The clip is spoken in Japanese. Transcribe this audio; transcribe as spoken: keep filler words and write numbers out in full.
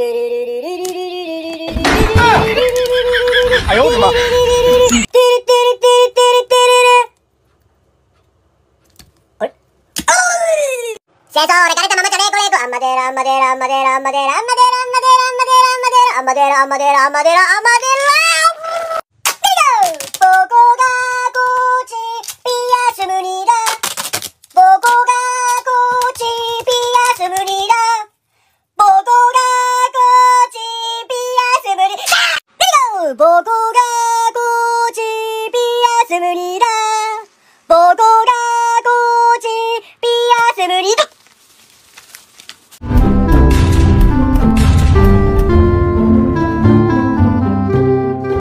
僕がこっちピアス無理だ。